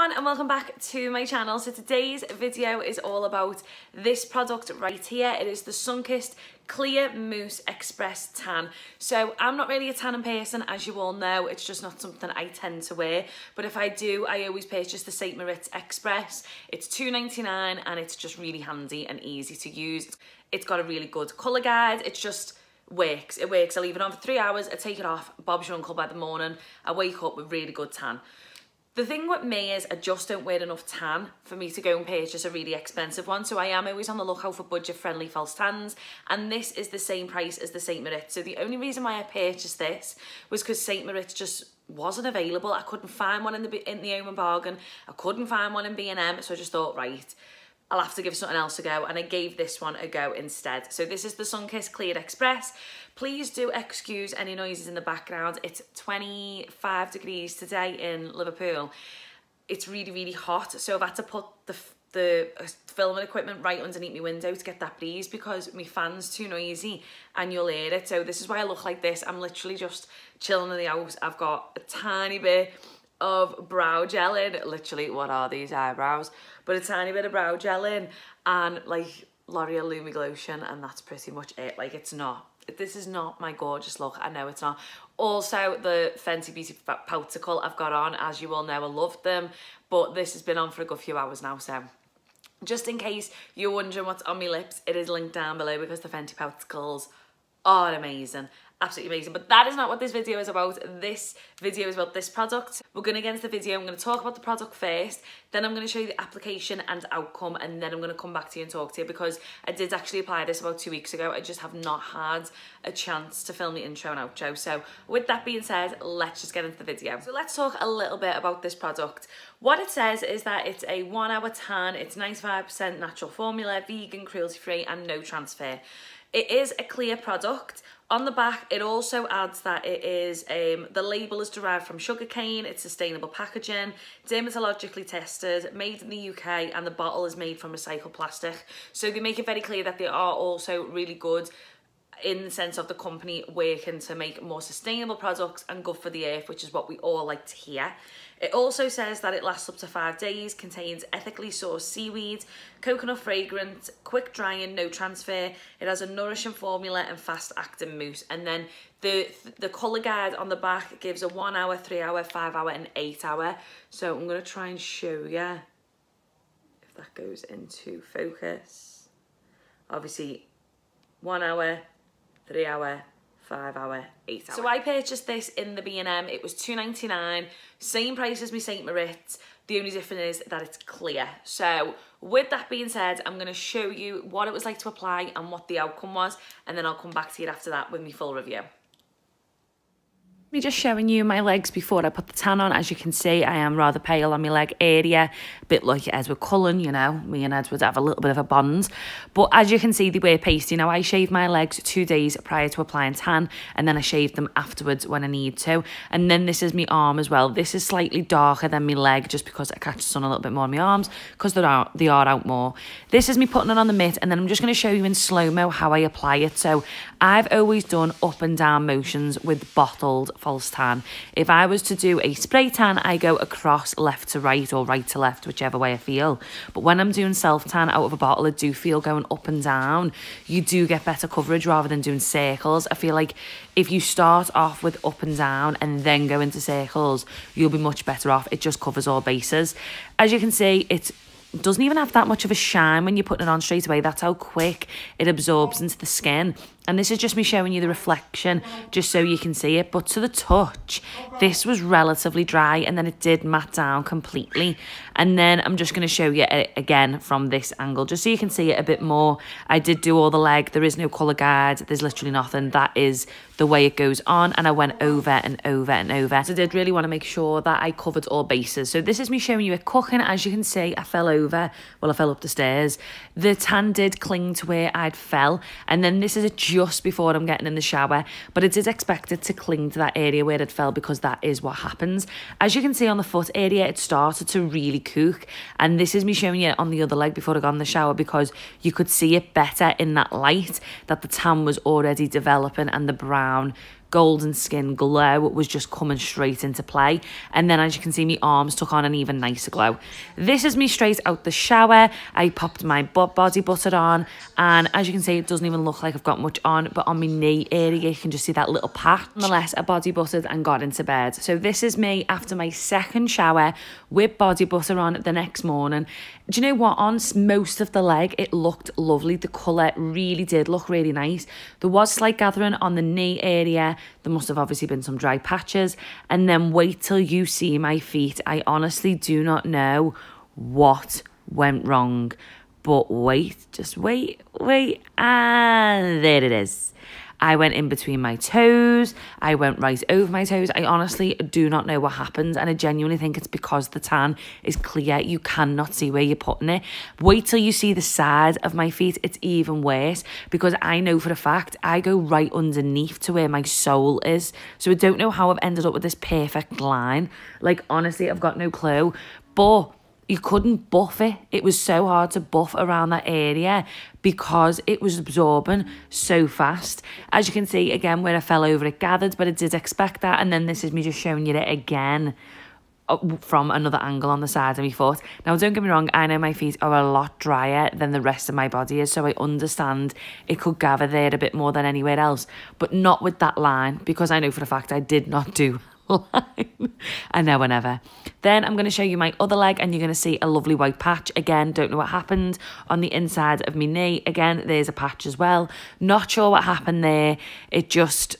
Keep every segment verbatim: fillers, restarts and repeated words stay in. everyone and welcome back to my channel. So today's video is all about this product right here. It is the Sunkissed Clear Mousse Express Tan. So I'm not really a tanning person, as you all know. It's just not something I tend to wear, but if I do, I always purchase the Saint Moritz Express. It's two ninety-nine and it's just really handy and easy to use. It's got a really good colour guide. It's just works it works I leave it on for three hours, I take it off, Bob's your uncle by the morning. I wake up with really good tan. The thing with me is I just don't wear enough tan for me to go and purchase a really expensive one, so I am always on the lookout for budget friendly false tans, and this is the same price as the Saint Moritz. So the only reason why I purchased this was because Saint Moritz just wasn't available. I couldn't find one in the in the Home and Bargain, I couldn't find one in B and M, so I just thought, right, I'll have to give something else a go, and I gave this one a go instead. So this is the Sunkissed Clear Express. Please do excuse any noises in the background. It's twenty-five degrees today in Liverpool. It's really, really hot, so I've had to put the, the filming equipment right underneath my window to get that breeze because my fan's too noisy and you'll hear it. So this is why I look like this. I'm literally just chilling in the house. I've got a tiny bit of brow gel in, literally what are these eyebrows, but a tiny bit of brow gel in, and like L'Oreal Lumi Glotion, and that's pretty much it. Like, it's not, this is not my gorgeous look, I know it's not. Also the Fenty Beauty Pouticle I've got on, as you all know I love them, but this has been on for a good few hours now, so just in case you're wondering what's on my lips, it is linked down below because the Fenty Pouticles are amazing. Absolutely amazing. But that is not what this video is about. This video is about this product. We're going to get into the video. I'm going to talk about the product first, then I'm going to show you the application and outcome, and then I'm going to come back to you and talk to you, because I did actually apply this about two weeks ago. I just have not had a chance to film the intro and outro. So with that being said, let's just get into the video. So let's talk a little bit about this product. What it says is that it's a one hour tan. It's ninety-five percent natural formula, vegan, cruelty free, and no transfer. It is a clear product. On the back, it also adds that it is, um, the label is derived from sugarcane, it's sustainable packaging, dermatologically tested, made in the U K, and the bottle is made from recycled plastic. So they make it very clear that they are also really good in the sense of the company working to make more sustainable products and good for the earth, which is what we all like to hear. It also says that it lasts up to five days, contains ethically sourced seaweed, coconut fragrance, quick drying, no transfer. It has a nourishing formula and fast acting mousse. And then the the colour guide on the back gives a one hour, three hour, five hour and eight hour. So I'm gonna try and show you if that goes into focus. Obviously, one hour, three hour, five hour, eight hour. So I purchased this in the B and M, it was two ninety-nine, same price as my Saint Moritz. The only difference is that it's clear. So with that being said, I'm gonna show you what it was like to apply and what the outcome was, and then I'll come back to you after that with my full review. Me just showing you my legs before I put the tan on. As you can see, I am rather pale on my leg area, a bit like Edward Cullen, you know, me and Edward have a little bit of a bond. But as you can see, they were pasty. Now, I shaved my legs two days prior to applying tan, and then I shaved them afterwards when I need to. And then this is my arm as well. This is slightly darker than my leg just because I catch the sun a little bit more on my arms because they are, they are out more. This is me putting it on the mitt, and then I'm just going to show you in slow-mo how I apply it. So I've always done up and down motions with bottled false tan. If I was to do a spray tan, I go across left to right or right to left, whichever way I feel. But when I'm doing self tan out of a bottle, I do feel going up and down. You do get better coverage rather than doing circles. I feel like if you start off with up and down and then go into circles, you'll be much better off. It just covers all bases. As you can see, it's doesn't even have that much of a shine when you're putting it on straight away. That's how quick it absorbs into the skin. And this is just me showing you the reflection just so you can see it. But to the touch, this was relatively dry, and then it did matte down completely. And then I'm just going to show you it again from this angle just so you can see it a bit more. I did do all the leg. There is no colour guide. There's literally nothing. That is the way it goes on, and I went over and over and over. So I did really want to make sure that I covered all bases. So this is me showing you it cooking. As you can see, I fell over. Over. Well, I fell up the stairs. The tan did cling to where I'd fell, and then this is it just before I'm getting in the shower, but it is expected to cling to that area where it fell because that is what happens. As you can see on the foot area, it started to really cook, and this is me showing you it on the other leg before I got in the shower because you could see it better in that light that the tan was already developing and the brown golden skin glow was just coming straight into play. And then as you can see, my arms took on an even nicer glow. This is me straight out the shower. I popped my body butter on, and as you can see, it doesn't even look like I've got much on, but on my knee area you can just see that little patch. Nonetheless, I body buttered and got into bed. So this is me after my second shower with body butter on the next morning. Do you know what? On most of the leg it looked lovely. The colour really did look really nice. There was slight gathering on the knee area. There must have obviously been some dry patches. And then wait till you see my feet. I honestly do not know what went wrong, but wait, just wait, wait, and there it is. I went in between my toes. I went right over my toes. I honestly do not know what happens, and I genuinely think it's because the tan is clear. You cannot see where you're putting it. Wait till you see the side of my feet. It's even worse, because I know for a fact I go right underneath to where my sole is. So I don't know how I've ended up with this perfect line. Like, honestly, I've got no clue. But you couldn't buff it. It was so hard to buff around that area because it was absorbing so fast. As you can see, again, where I fell over, it gathered, but I did expect that. And then this is me just showing you it again from another angle on the side of my foot. Now, don't get me wrong, I know my feet are a lot drier than the rest of my body is, so I understand it could gather there a bit more than anywhere else, but not with that line, because I know for a fact I did not do line. I know, whenever. Then I'm going to show you my other leg, and you're going to see a lovely white patch. Again, don't know what happened. On the inside of my knee, again, there's a patch as well. Not sure what happened there. It just,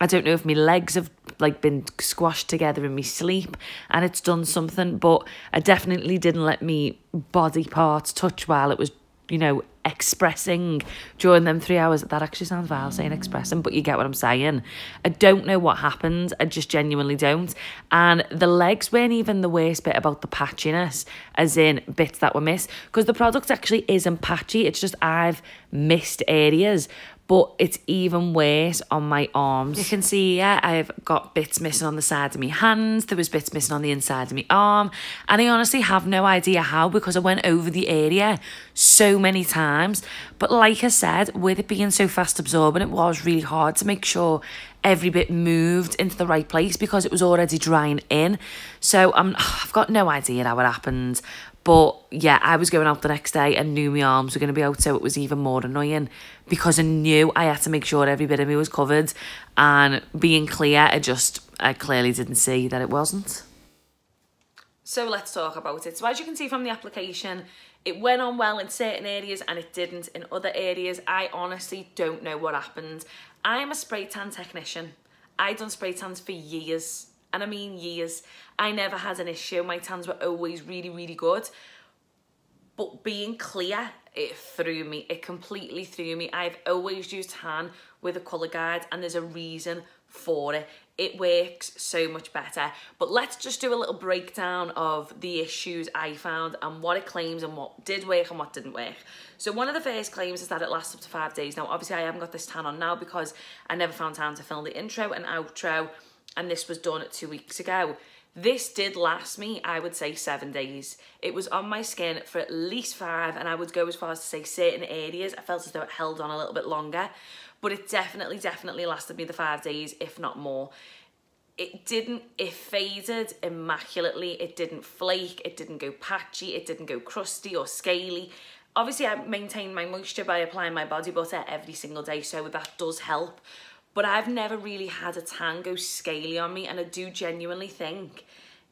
I don't know if my legs have like been squashed together in my sleep and it's done something, but I definitely didn't let me body parts touch while it was, you know, expressing during them three hours. That actually sounds vile, saying expressing, but you get what I'm saying. I don't know what happened. I just genuinely don't. And the legs weren't even the worst bit about the patchiness, as in bits that were missed, because the product actually isn't patchy. It's just I've missed areas. But it's even worse on my arms. You can see, yeah, I've got bits missing on the side of my hands. There was bits missing on the inside of my arm. And I honestly have no idea how, because I went over the area so many times. But like I said, with it being so fast absorbing, it was really hard to make sure every bit moved into the right place, because it was already drying in. So um, I've got no idea how it happened. But yeah, I was going out the next day and knew my arms were going to be out, so it was even more annoying, because I knew I had to make sure every bit of me was covered. And being clear, I just, I clearly didn't see that it wasn't. So let's talk about it. So as you can see from the application, it went on well in certain areas and it didn't in other areas. I honestly don't know what happened. I'm a spray tan technician. I've done spray tans for years. And I mean years. I never had an issue. My tans were always really, really good. But being clear, it threw me. It completely threw me. I've always used tan with a colour guide, and there's a reason for it. It works so much better. But let's just do a little breakdown of the issues I found and what it claims and what did work and what didn't work. So one of the first claims is that it lasts up to five days. Now, obviously, I haven't got this tan on now because I never found time to film the intro and outro, and this was done two weeks ago. This did last me, I would say, seven days. It was on my skin for at least five, and I would go as far as to say certain areas I felt as though it held on a little bit longer, but it definitely, definitely lasted me the five days, if not more. It didn't, it faded immaculately. It didn't flake, it didn't go patchy, it didn't go crusty or scaly. Obviously, I maintained my moisture by applying my body butter every single day, so that does help. But I've never really had a tan go scaly on me, and I do genuinely think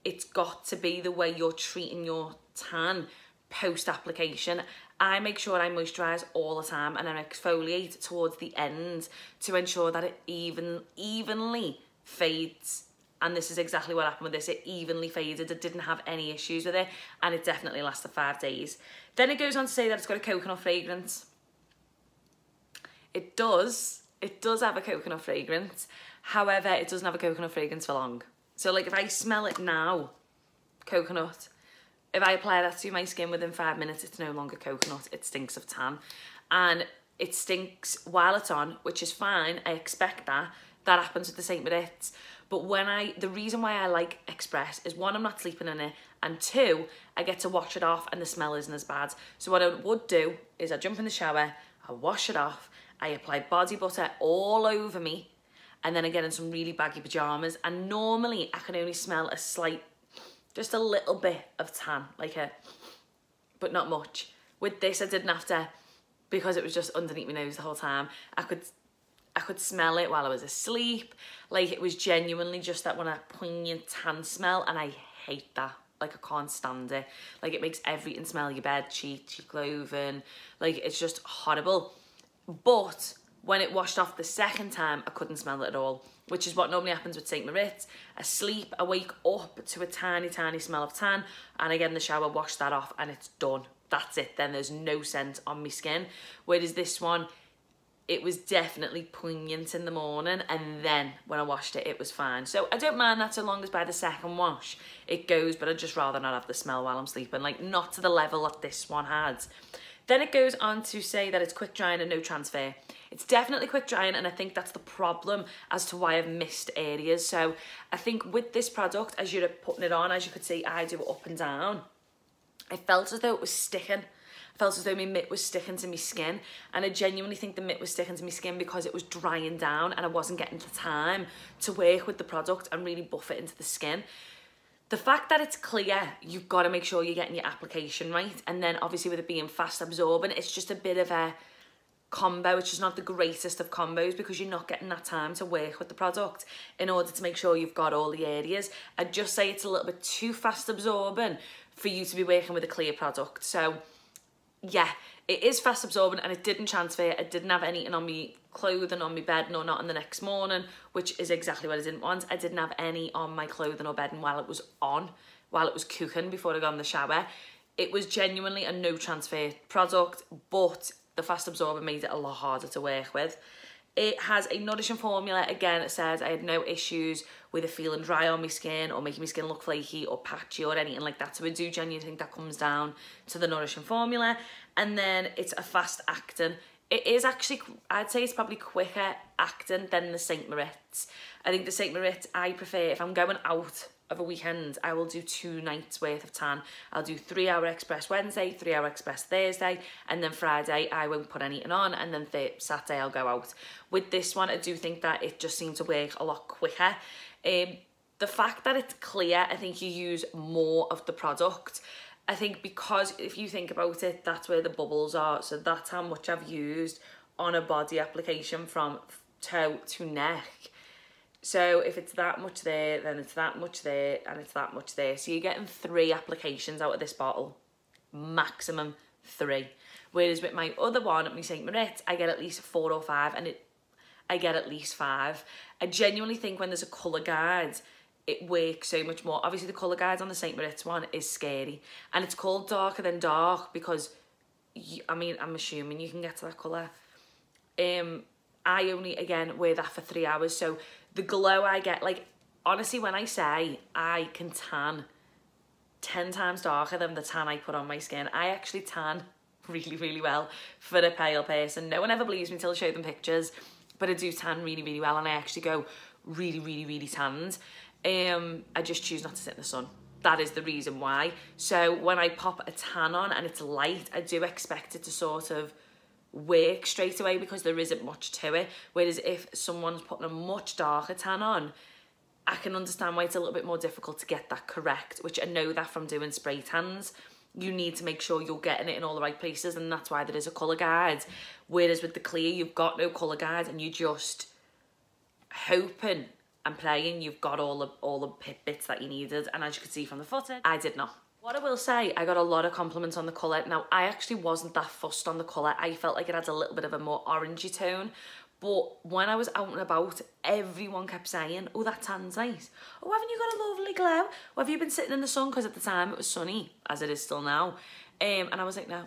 it's got to be the way you're treating your tan post-application. I make sure I moisturise all the time, and I exfoliate towards the end to ensure that it even, evenly fades. And this is exactly what happened with this. It evenly faded. I didn't have any issues with it, and it definitely lasted five days. Then it goes on to say that it's got a coconut fragrance. It does. It does have a coconut fragrance. However, it doesn't have a coconut fragrance for long. So like if I smell it now, coconut, if I apply that to my skin within five minutes, it's no longer coconut, it stinks of tan. And it stinks while it's on, which is fine, I expect that. That happens with the Saint Moritz. But when I, the reason why I like Express is, one, I'm not sleeping in it, and two, I get to wash it off and the smell isn't as bad. So what I would do is I jump in the shower, I wash it off, I applied body butter all over me, and then again in some really baggy pajamas. And normally I can only smell a slight, just a little bit of tan, like a, but not much. With this I didn't have to, because it was just underneath my nose the whole time. I could, I could smell it while I was asleep. Like, it was genuinely just that when I poignant tan smell, and I hate that. Like, I can't stand it. Like, it makes everything smell, your bed, sheets, your clothing. Like, it's just horrible. But when it washed off the second time, I couldn't smell it at all, which is what normally happens with Saint Moritz. I sleep, I wake up to a tiny, tiny smell of tan, and I get in the shower, wash that off, and it's done. That's it then, there's no scent on my skin. Whereas this one, it was definitely poignant in the morning, and then when I washed it, it was fine. So I don't mind that so long as by the second wash it goes, but I'd just rather not have the smell while I'm sleeping, like not to the level that this one had. Then it goes on to say that it's quick drying and no transfer. It's definitely quick drying, and I think that's the problem as to why I've missed areas. So I think with this product, as you're putting it on, as you could see, I do it up and down. I felt as though it was sticking. I felt as though my mitt was sticking to my skin, and I genuinely think the mitt was sticking to my skin because it was drying down and I wasn't getting the time to work with the product and really buff it into the skin. The fact that it's clear, you've got to make sure you're getting your application right, and then obviously with it being fast absorbent, it's just a bit of a combo, which is not the greatest of combos because you're not getting that time to work with the product in order to make sure you've got all the areas. I'd just say it's a little bit too fast absorbent for you to be working with a clear product. So yeah, it is fast absorbent and it didn't transfer. I didn't have anything on me clothing, on my bed, no, not on the next morning, which is exactly what I didn't want. I didn't have any on my clothing or bedding while it was on, while it was cooking before I got in the shower. It was genuinely a no transfer product, but the fast absorber made it a lot harder to work with. It has a nourishing formula. Again, it says I had no issues with it feeling dry on my skin or making my skin look flaky or patchy or anything like that. So I do genuinely think that comes down to the nourishing formula. And then it's a fast acting. It is actually, I'd say it's probably quicker acting than the Saint Moritz. I think the Saint Moritz, I prefer, if I'm going out of a weekend, I will do two nights worth of tan. I'll do three hour express Wednesday, three hour express Thursday, and then Friday I won't put anything on, and then Saturday I'll go out. With this one, I do think that it just seemed to work a lot quicker. Um, the fact that it's clear, I think you use more of the product. I think because if you think about it, that's where the bubbles are. So that's how much I've used on a body application from toe to neck. So if it's that much there, then it's that much there, and it's that much there. So you're getting three applications out of this bottle, maximum three. Whereas with my other one, my Saint Moritz, I get at least four or five, and it, I get at least five. I genuinely think when there's a colour guide, it works so much more. Obviously the colour guide on the Saint Moritz one is scary, and it's called Darker Than Dark because, you, I mean, I'm assuming you can get to that colour. Um, I only, again, wear that for three hours, so the glow I get, like, honestly, when I say I can tan ten times darker than the tan I put on my skin, I actually tan really, really well for a pale person. No one ever believes me until I show them pictures, but I do tan really, really well, and I actually go really, really, really tanned. Um, I just choose not to sit in the sun. That is the reason why. So when I pop a tan on and it's light, I do expect it to sort of work straight away because there isn't much to it. Whereas if someone's putting a much darker tan on, I can understand why it's a little bit more difficult to get that correct, which I know that from doing spray tans. You need to make sure you're getting it in all the right places, and that's why there is a colour guide. Whereas with the clear, you've got no colour guide, and you're just hoping and praying you've got all the, all the bits that you needed. And as you could see from the footage, I did not. What I will say, I got a lot of compliments on the colour. Now, I actually wasn't that fussed on the colour. I felt like it had a little bit of a more orangey tone. But when I was out and about, everyone kept saying, oh, that tan's nice. Oh, haven't you got a lovely glow? Well, have you been sitting in the sun? Because at the time it was sunny, as it is still now. Um, and I was like, no.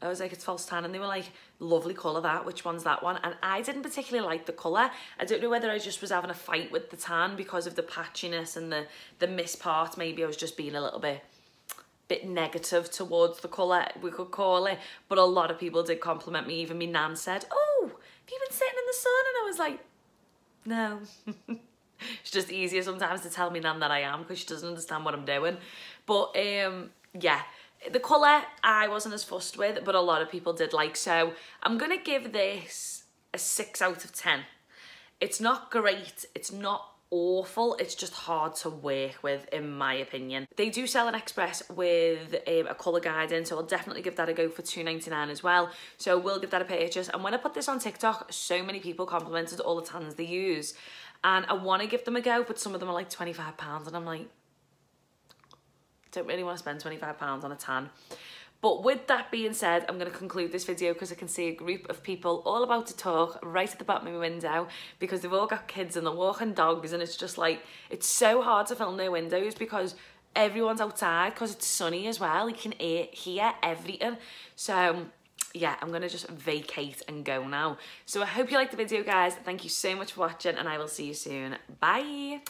I was like, it's false tan. And they were like, lovely colour that. Which one's that one? And I didn't particularly like the colour. I don't know whether I just was having a fight with the tan because of the patchiness and the, the missed part. Maybe I was just being a little bit... bit negative towards the colour, we could call it, but a lot of people did compliment me. Even my nan said, oh, have you been sitting in the sun? And I was like, no. It's just easier sometimes to tell me nan that I am, because she doesn't understand what I'm doing. But um yeah, the colour I wasn't as fussed with, but a lot of people did like. So I'm gonna give this a six out of ten. It's not great, it's not awful, it's just hard to work with in my opinion. They do sell an express with um, a colour guide in, so I'll definitely give that a go for two ninety-nine as well, so we'll give that a purchase. And when I put this on TikTok, so many people complimented all the tans they use, and I want to give them a go, but some of them are like twenty-five pounds and I'm like, don't really want to spend twenty-five pounds on a tan. But with that being said, I'm going to conclude this video because I can see a group of people all about to talk right at the bottom of my window, because they've all got kids and they're walking dogs, and it's just like, it's so hard to film their windows because everyone's outside, because it's sunny as well. You can hear, hear everything. So yeah, I'm going to just vacate and go now. So I hope you liked the video, guys. Thank you so much for watching, and I will see you soon. Bye.